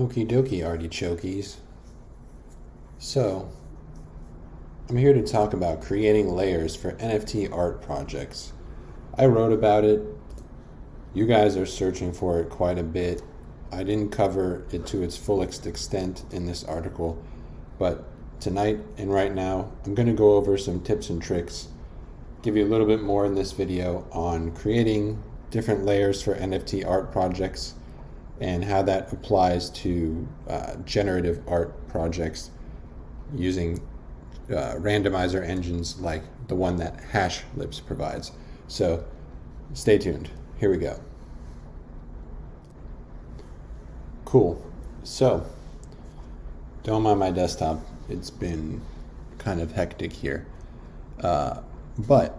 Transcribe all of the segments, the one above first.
Okie dokie, artichokies. So, I'm here to talk about creating layers for NFT art projects. I wrote about it. You guys are searching for it quite a bit. I didn't cover it to its fullest extent in this article, but tonight and right now, I'm going to go over some tips and tricks, give you a little bit more in this video on creating different layers for NFT art projects and how that applies to generative art projects using randomizer engines like the one that HashLips provides. So stay tuned. Here we go. Cool. So don't mind my desktop. It's been kind of hectic here. But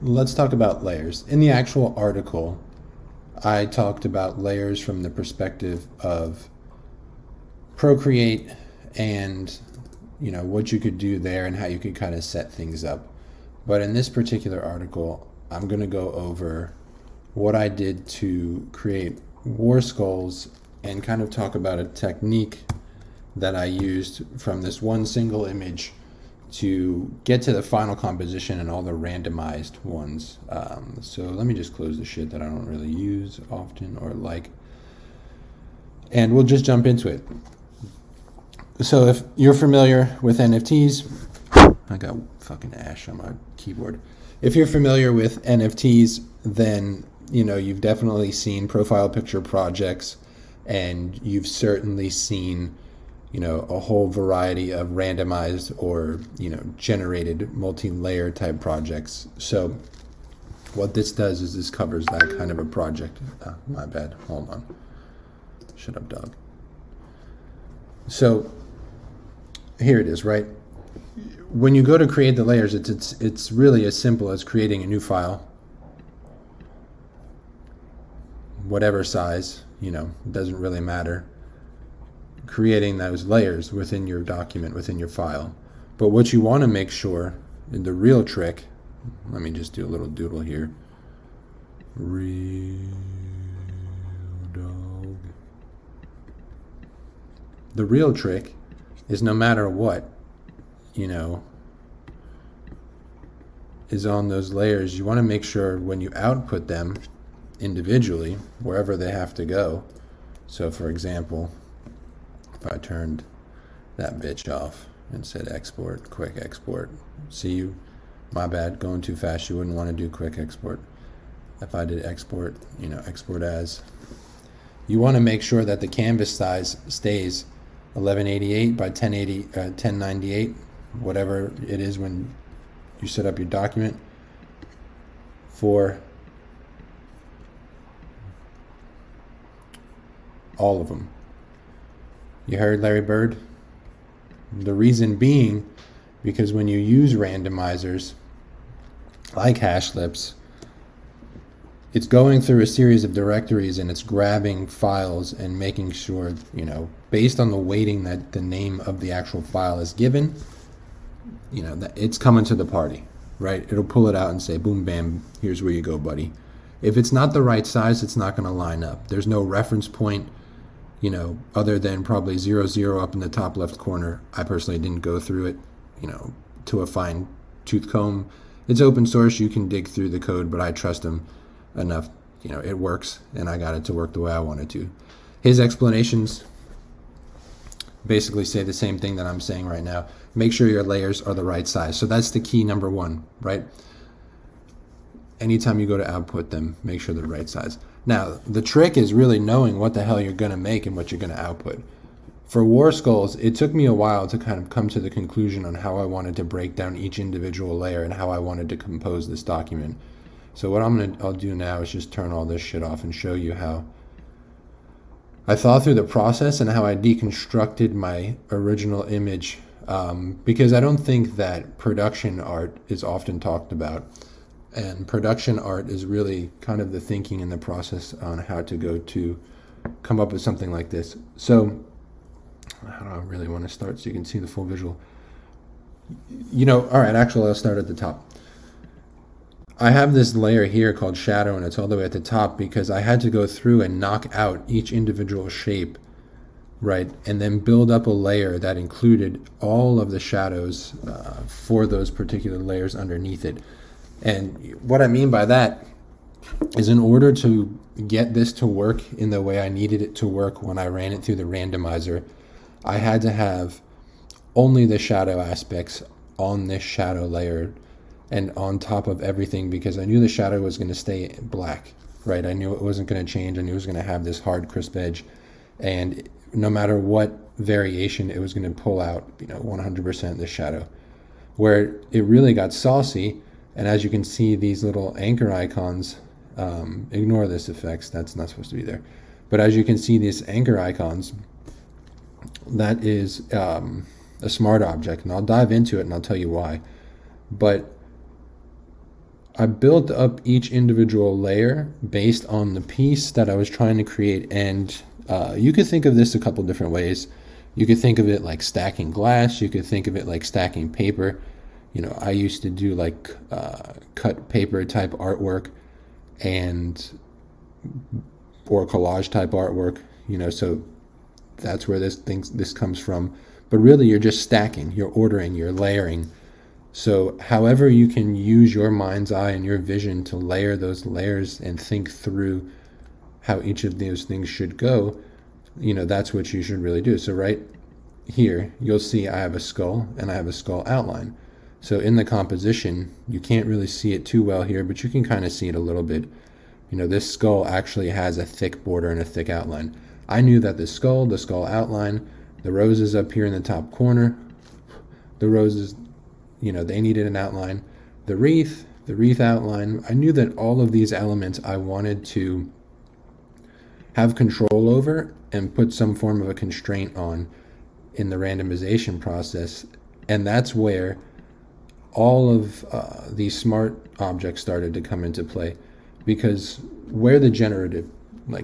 let's talk about layers. In the actual article, I talked about layers from the perspective of Procreate and, you know, what you could do there and how you could kind of set things up. But in this particular article, I'm going to go over what I did to create Warskulls and kind of talk about a technique that I used from this one single image to get to the final composition and all the randomized ones. So let me just close the shit that I don't really use often or like, and we'll just jump into it. So if you're familiar with NFTs, I got fucking ash on my keyboard. If you're familiar with NFTs, then you know you've definitely seen profile picture projects, and you've certainly seen, you know, a whole variety of randomized or, you know, generated multi-layer type projects. So what this does is this covers that kind of a project. Oh, my bad. Hold on. Shut up, dog. So here it is, right? When you go to create the layers, it's really as simple as creating a new file, whatever size, you know, it doesn't really matter. Creating those layers within your document, within your file. But what you want to make sure, and the real trick, let me just do a little doodle here. Real dog. The real trick is, no matter what, you know, is on those layers, you want to make sure when you output them individually, wherever they have to go. So for example, if I turned that bitch off and said export, quick export. See you, my bad, going too fast. You wouldn't want to do quick export. If I did export, you know, export as. You want to make sure that the canvas size stays 1188 by 1098, whatever it is when you set up your document for all of them. You heard Larry Bird? The reason being, because when you use randomizers like HashLips, it's going through a series of directories and it's grabbing files and making sure, you know, based on the weighting that the name of the actual file is given, you know, that it's coming to the party, right? It'll pull it out and say, boom, bam, here's where you go, buddy. If it's not the right size, it's not going to line up. There's no reference point, you know, other than probably 0, 0 up in the top left corner. I personally didn't go through it, you know, to a fine tooth comb. It's open source. You can dig through the code, but I trust him enough. You know, it works, and I got it to work the way I wanted to. His explanations basically say the same thing that I'm saying right now. Make sure your layers are the right size. So that's the key number one, right? Anytime you go to output them, make sure they're the right size. Now, the trick is really knowing what the hell you're going to make and what you're going to output. For Warskulls, it took me a while to kind of come to the conclusion on how I wanted to break down each individual layer and how I wanted to compose this document. So what I'll do now is just turn all this shit off and show you how I thought through the process and how I deconstructed my original image, because I don't think that production art is often talked about. And production art is really kind of the thinking and the process on how to go to come up with something like this. So I don't really want to start so you can see the full visual. You know, all right, actually, I'll start at the top. I have this layer here called shadow, and it's all the way at the top because I had to go through and knock out each individual shape right? And then build up a layer that included all of the shadows for those particular layers underneath it. And what I mean by that is, in order to get this to work in the way I needed it to work when I ran it through the randomizer, I had to have only the shadow aspects on this shadow layer and on top of everything, because I knew the shadow was going to stay black, right? I knew it wasn't going to change. I knew it was going to have this hard, crisp edge, and no matter what variation, it was going to pull out, you know, 100% the shadow. Where it really got saucy, and as you can see, these little anchor icons, ignore this effects, that's not supposed to be there, but as you can see, these anchor icons, that is a smart object, and I'll dive into it and I'll tell you why. But I built up each individual layer based on the piece that I was trying to create. And you could think of this a couple different ways. You could think of it like stacking glass. You could think of it like stacking paper. You know, I used to do like cut paper type artwork and or collage type artwork, you know, so that's where this comes from. But really, you're just stacking, you're ordering, you're layering. So however you can use your mind's eye and your vision to layer those layers and think through how each of those things should go, you know, that's what you should really do. So right here, you'll see I have a skull and I have a skull outline. So in the composition, you can't really see it too well here, but you can kind of see it a little bit. You know, this skull actually has a thick border and a thick outline. I knew that the skull outline, the roses up here in the top corner, the roses, you know, they needed an outline. The wreath outline. I knew that all of these elements I wanted to have control over and put some form of a constraint on in the randomization process. And that's where all of these smart objects started to come into play, because where the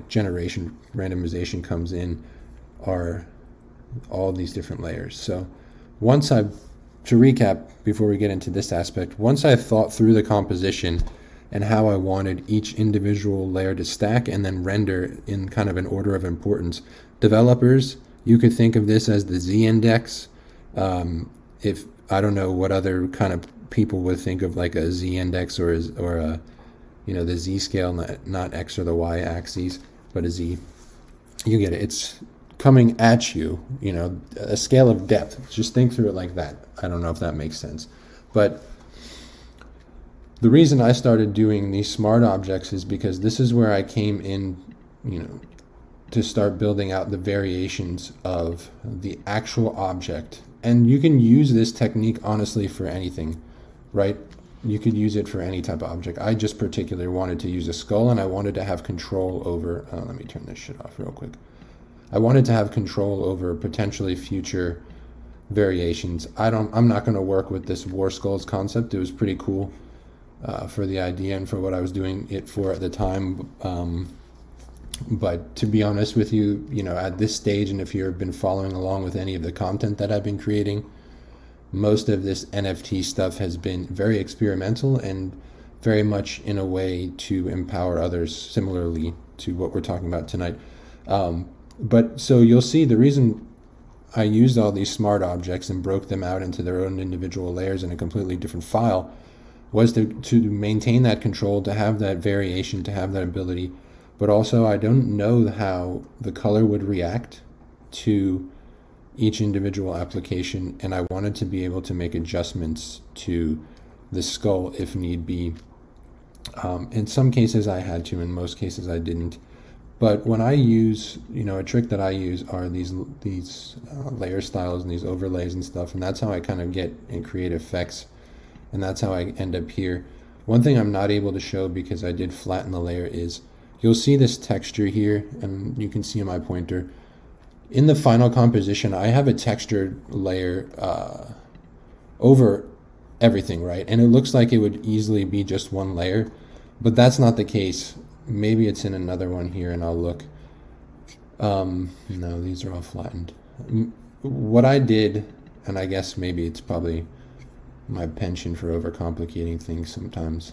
generation randomization comes in are all these different layers. So once I, to recap before we get into this aspect, once I thought through the composition and how I wanted each individual layer to stack and then render in kind of an order of importance, developers, you could think of this as the z-index. If I don't know what other kind of people would think of like a z-index or a, you know, the z-scale, not x or the y-axis, but a z. You get it. It's coming at you, you know, a scale of depth. Just think through it like that. I don't know if that makes sense. But the reason I started doing these smart objects is because this is where I came in, you know, to start building out the variations of the actual object. And you can use this technique, honestly, for anything, right? You could use it for any type of object. I just particularly wanted to use a skull, and I wanted to have control over, let me turn this shit off real quick. I wanted to have control over potentially future variations. I'm not going to work with this Warskulls concept. It was pretty cool for the idea and for what I was doing it for at the time. But to be honest with you, you know, at this stage, and if you've been following along with any of the content that I've been creating, most of this NFT stuff has been very experimental and very much in a way to empower others, similarly to what we're talking about tonight. But so you'll see the reason I used all these smart objects and broke them out into their own individual layers in a completely different file was to maintain that control, to have that variation, to have that ability. But also, I don't know how the color would react to each individual application, and I wanted to be able to make adjustments to the skull if need be. In some cases I had to, in most cases I didn't. But when I use, you know, a trick that I use are these layer styles and these overlays and stuff, and that's how I kind of get and create effects, and that's how I end up here. One thing I'm not able to show because I did flatten the layer is you'll see this texture here, and you can see my pointer. In the final composition, I have a textured layer over everything, right? And it looks like it would easily be just one layer, but that's not the case. Maybe it's in another one here, and I'll look. No, these are all flattened. What I did, and I guess maybe it's probably my penchant for overcomplicating things sometimes.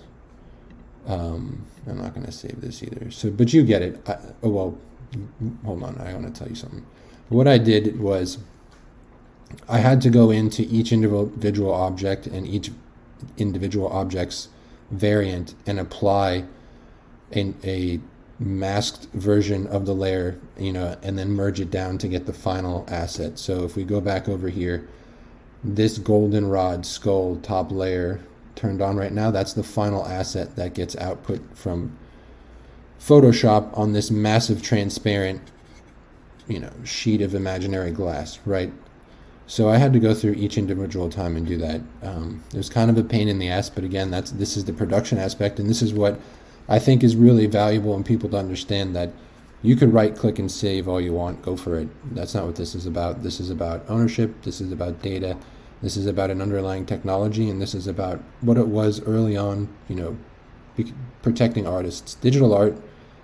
I'm not going to save this either. So, but you get it. Well, hold on, I want to tell you something. What I did was I had to go into each individual object and each individual object's variant and apply a masked version of the layer, you know, and then merge it down to get the final asset. So if we go back over here, this goldenrod skull top layer turned on right now, that's the final asset that gets output from Photoshop on this massive transparent, you know, sheet of imaginary glass, right? So I had to go through each individual time and do that. It was kind of a pain in the ass, but again, this is the production aspect, and this is what I think is really valuable and people to understand that you could right click and save all you want, go for it. That's not what this is about. This is about ownership, this is about data, this is about an underlying technology, and this is about what it was early on, you know, protecting artists. Digital art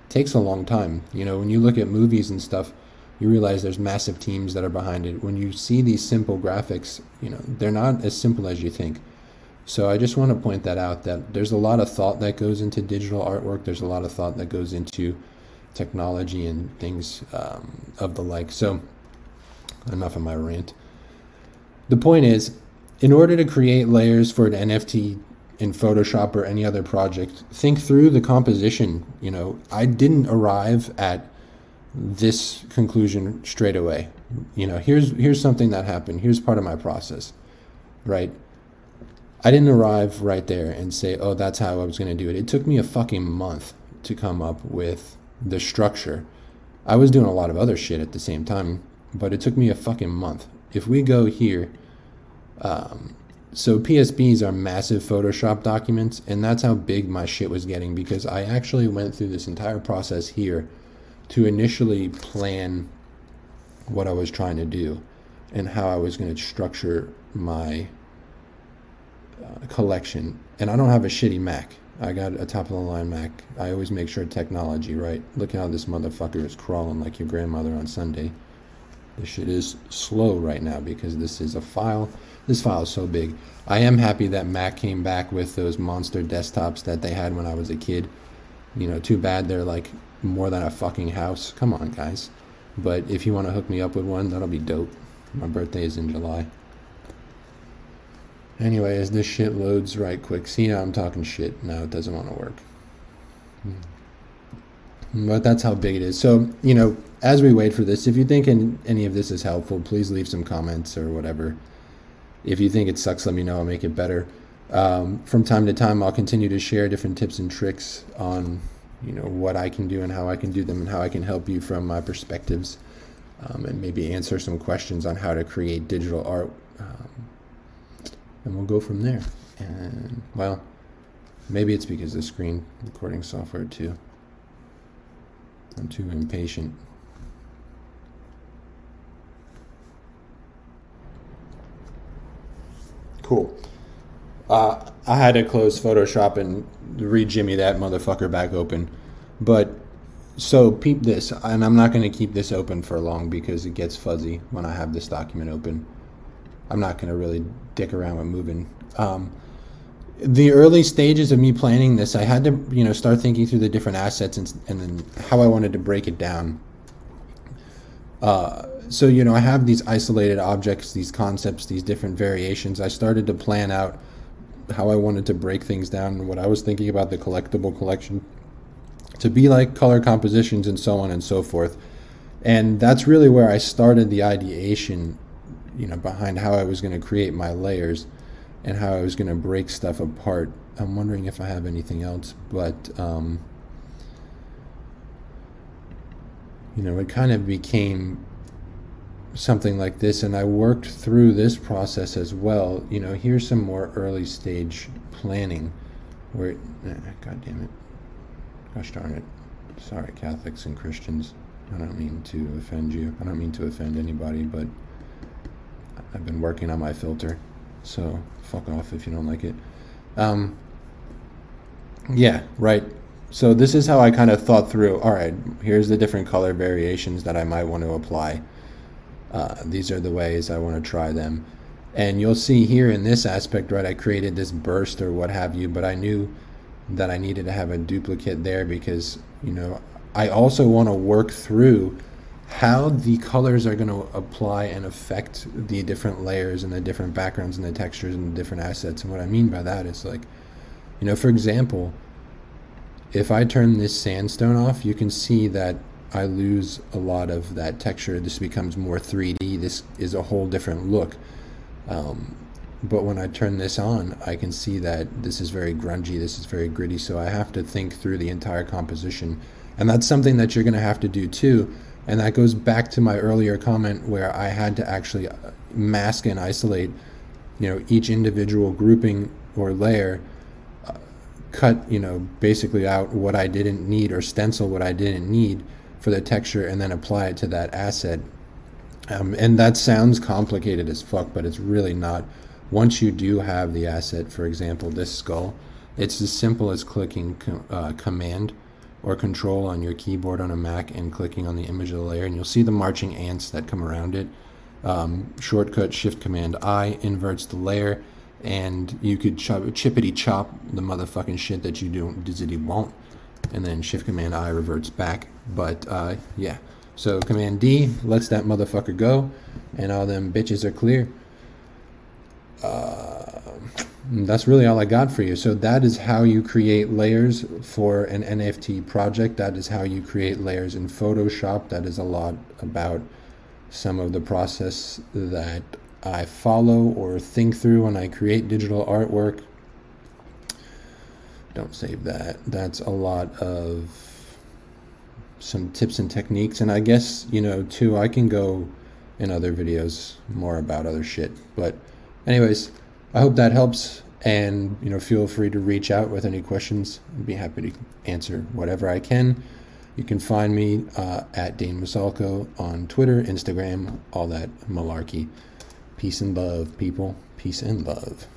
takes a long time. You know, when you look at movies and stuff, you realize there's massive teams that are behind it. When you see these simple graphics, you know, they're not as simple as you think. So I just want to point that out, that there's a lot of thought that goes into digital artwork. There's a lot of thought that goes into technology and things of the like. So enough of my rant. The point is, in order to create layers for an NFT in Photoshop or any other project, think through the composition. You know, I didn't arrive at this conclusion straight away. You know, here's something that happened. Here's part of my process, right? I didn't arrive right there and say, oh, that's how I was going to do it. It took me a fucking month to come up with the structure. I was doing a lot of other shit at the same time, but it took me a fucking month. If we go here, so PSBs are massive Photoshop documents, and that's how big my shit was getting, because I actually went through this entire process here to initially plan what I was trying to do and how I was going to structure my collection. And I don't have a shitty Mac. I got a top-of-the-line Mac. I always make sure technology, right? Look how this motherfucker is crawling like your grandmother on Sunday. This shit is slow right now because this is a file. This file is so big. I am happy that Mac came back with those monster desktops that they had when I was a kid. You know, too bad they're like more than a fucking house. Come on, guys. But if you want to hook me up with one, that'll be dope. My birthday is in July. Anyway, as this shit loads right quick. See, now I'm talking shit. Now it doesn't want to work. But that's how big it is. So, you know, as we wait for this, if you think any of this is helpful, please leave some comments or whatever. If you think it sucks, let me know. I'll make it better. From time to time, I'll continue to share different tips and tricks on, you know, what I can do and how I can do them and how I can help you from my perspectives, and maybe answer some questions on how to create digital art. And we'll go from there. And, well, maybe it's because the screen recording software too. I'm too impatient. Cool. I had to close Photoshop and re-jimmy that motherfucker back open. But, so peep this, and I'm not going to keep this open for long because it gets fuzzy when I have this document open. I'm not going to really dick around with moving. The early stages of me planning this, I had to, you know, start thinking through the different assets and then how I wanted to break it down. So, you know, I have these isolated objects, these concepts, these different variations. I started to plan out how I wanted to break things down and what I was thinking about the collectible collection to be like, color compositions and so on and so forth. And that's really where I started the ideation, you know, behind how I was going to create my layers and how I was going to break stuff apart. I'm wondering if I have anything else, but, you know, it kind of became something like this, and I worked through this process as well. You know, here's some more early stage planning where, god damn it, gosh darn it, sorry Catholics and Christians, I don't mean to offend you, I don't mean to offend anybody, but I've been working on my filter, so fuck off if you don't like it. Yeah, right. So this is how I kind of thought through, all right, here's the different color variations that I might want to apply. These are the ways I want to try them. And you'll see here in this aspect, right, I created this burst or what have you, but I knew that I needed to have a duplicate there because, you know, I also want to work through how the colors are going to apply and affect the different layers and the different backgrounds and the textures and the different assets. And what I mean by that is, like, you know, for example, if I turn this sandstone off, you can see that I lose a lot of that texture. This becomes more 3D. This is a whole different look. But when I turn this on, I can see that this is very grungy, this is very gritty, so I have to think through the entire composition. And that's something that you're going to have to do too. And that goes back to my earlier comment where I had to actually mask and isolate, you know, each individual grouping or layer, cut, you know, basically out what I didn't need, or stencil what I didn't need for the texture, and then apply it to that asset. And that sounds complicated as fuck, but it's really not. Once you do have the asset, for example, this skull, it's as simple as clicking command or control on your keyboard on a Mac and clicking on the image of the layer, and you'll see the marching ants that come around it. Shortcut shift command I inverts the layer, and you could chippity chop the motherfucking shit that you don't dizzity won't, and then shift command I reverts back. But yeah, so command D lets that motherfucker go, and all them bitches are clear. That's really all I got for you. So that is how you create layers for an NFT project. That is how you create layers in Photoshop. That is a lot about some of the process that I follow or think through when I create digital artwork. Don't save that. That's a lot of some tips and techniques. And I guess, you know, too, I can go in other videos more about other shit. But anyways, I hope that helps, and, you know, feel free to reach out with any questions. I'd be happy to answer whatever I can. You can find me at Dane Wesolko on Twitter, Instagram, all that malarkey. Peace and love, people. Peace and love.